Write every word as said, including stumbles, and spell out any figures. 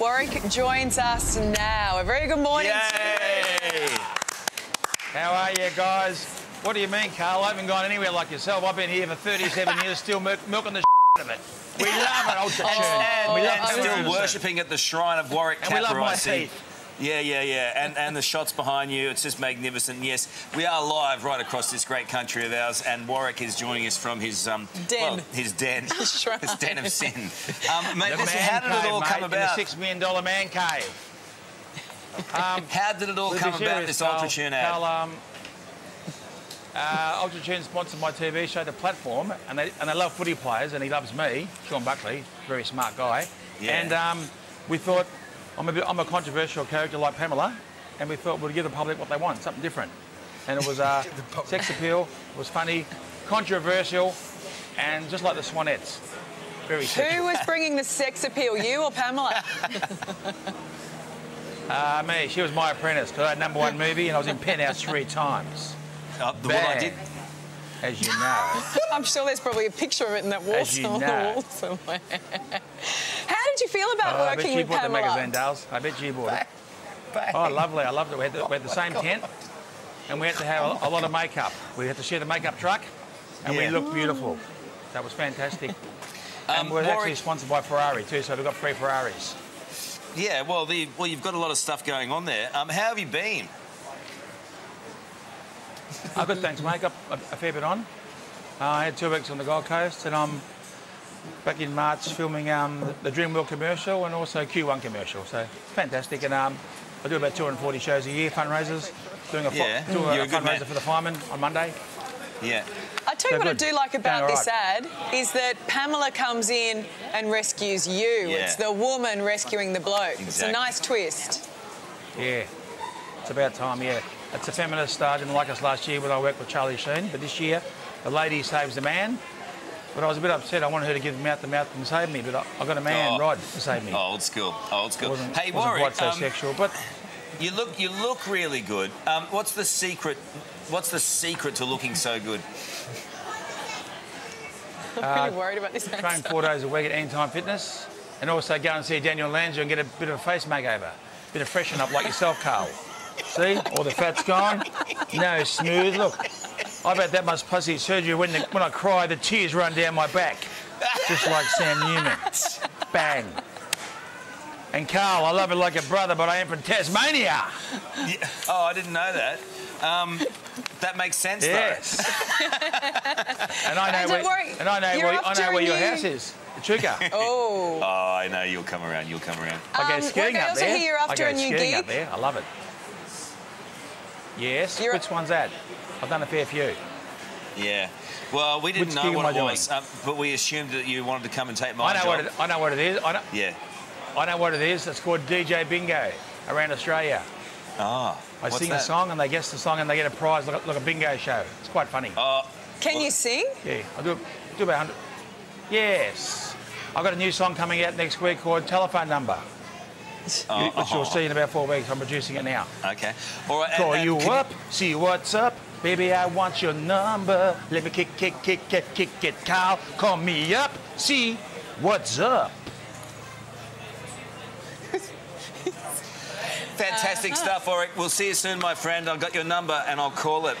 Warwick joins us now. A very good morning Yay. to you. How are you guys? What do you mean, Carl? I haven't gone anywhere like yourself. I've been here for thirty-seven years, still milk milking the shit of it. We love it, Ultratune. Oh, we love it. Still worshipping at the shrine of Warwick Capper, and we love my I see. Feet. Yeah, yeah, yeah, and and the shots behind you, it's just magnificent. Yes, we are live right across this great country of ours, and Warwick is joining us from his um, den, well, his den, his den of sin. Um, mate, this, how did cave, it all mate, come about? The six million dollar man cave. Um, how did it all come about? This Ultratune ad. Carl, um, uh, Ultratune sponsored my T V show, The Platform, and they and they love footy players, and he loves me, Sean Buckley, very smart guy, yeah. and um, we thought. I'm a, bit, I'm a controversial character like Pamela, and we thought we'd give the public what they want, something different. And it was uh, sex appeal, it was funny, controversial, and just like the Swanettes, very sexy. Who was bringing the sex appeal, you or Pamela? uh, me, she was my apprentice, because I had number one movie, and I was in Penthouse three times. Uh, the Bad, one I did. As you know. I'm sure there's probably a picture of it in that wall, as you know. On the wall somewhere. How did you feel about oh, working with Pamela? I bet you bought the magazine, Dale. I bet you bought it. Bang. Oh, lovely. I loved it. We had the, we had the same God. tent and we had to have oh a, a lot of makeup. We had to share the makeup truck and yeah. we looked beautiful. That was fantastic. um, and we're actually sponsored by Ferrari too, so we've got three Ferraris. Yeah, well, the, well you've got a lot of stuff going on there. Um, how have you been? Oh, good, thanks, mate. Got a, a fair bit on. Uh, I had two weeks on the Gold Coast and I'm... back in March filming um, the Dreamwell commercial and also Q one commercial, so fantastic. And um, I do about two hundred forty shows a year, fundraisers, doing a, yeah. doing a, a fundraiser man. for the firemen on Monday. Yeah. I tell you so what good. I do like about right. this ad is that Pamela comes in and rescues you. Yeah. It's the woman rescuing the bloke. Exactly. It's a nice twist. Yeah, it's about time, yeah. It's a feminist star, didn't like us last year when I worked with Charlie Sheen, but this year the lady saves the man. But I was a bit upset. I wanted her to give mouth-to-mouth and save me, but I, I got a man, oh. Rod, to save me. Oh, old school, old school. Wasn't, hey, Warwick, wasn't quite so um, sexual, but... You look, you look really good. Um, what's the secret? What's the secret to looking so good? I'm uh, pretty worried about this. Train four days a week at Anytime Fitness, and also go and see Daniel Landry and get a bit of a face makeover, a bit of freshen up like yourself, Carl. See, all the fat's gone. No smooth look. I've had that much plastic surgery. When, the, when I cry, the tears run down my back, just like Sam Newman. Bang. And Carl, I love it like a brother, but I am from Tasmania. Yeah. Oh, I didn't know that. Um, that makes sense, yes. though. and I know and where, and I know where, I know where your you... house is, Echuca. Oh. Oh, I know. You'll come around. You'll come around. Um, I go skiing up there. Here after I go a new skiing gig. up there. I love it. Yes. You're... Which one's that? I've done a fair few. Yeah. Well, we didn't Which know what it was, um, but we assumed that you wanted to come and take my I know job. What it, I know what it is. I know, yeah. I know what it is. It's called D J Bingo around Australia. Ah. Oh, I sing that? a song and they guess the song and they get a prize, like a, like a bingo show. It's quite funny. Uh, Can well, you sing? Yeah. I do, do about a hundred. Yes. I've got a new song coming out next week called Telephone Number. Oh, which uh-huh. you'll see in about four weeks. I'm producing it now. Okay. All right. Call and, and you up, you... see what's up. Baby, I want your number. Let me kick, kick, kick, kick, kick it, Carl. Call me up, see what's up. Fantastic uh-huh. stuff, Auric. We'll see you soon, my friend. I've got your number and I'll call it.